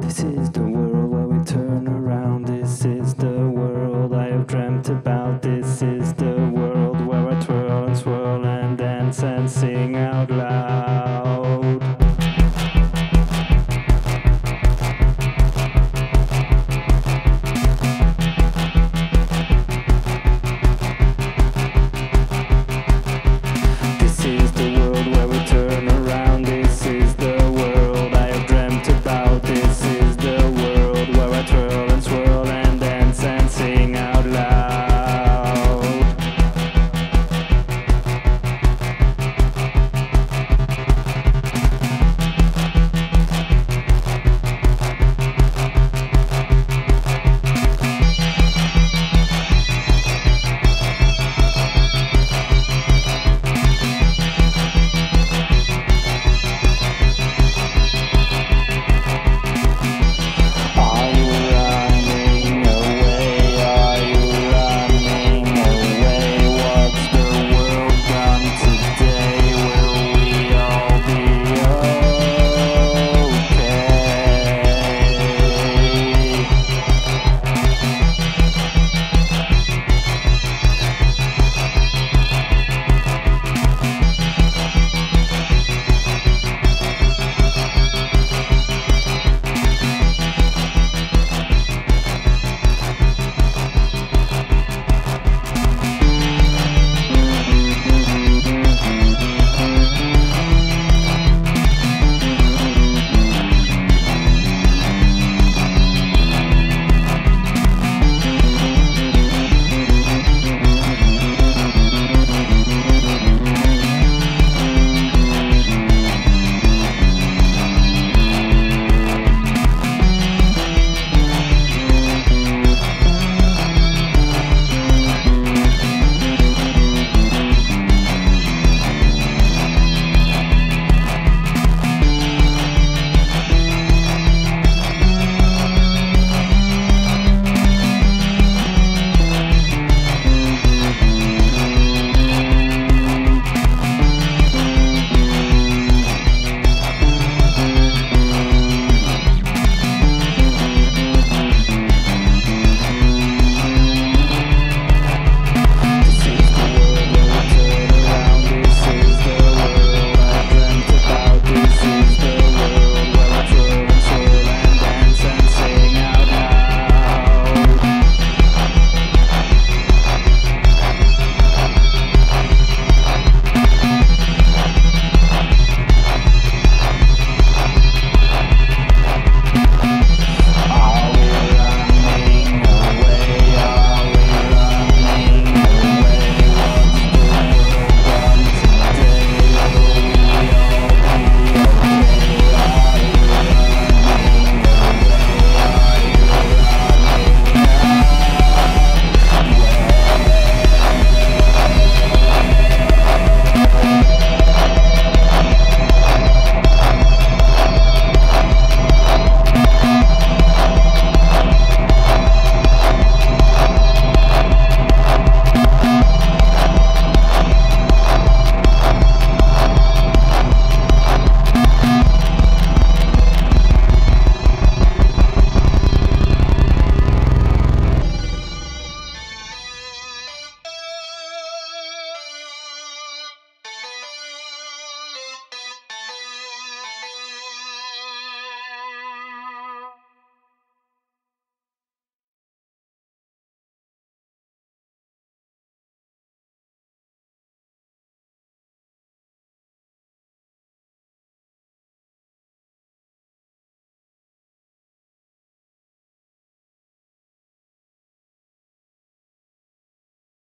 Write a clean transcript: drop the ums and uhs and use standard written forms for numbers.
This is the world I will turn around. This is the world I have dreamt about.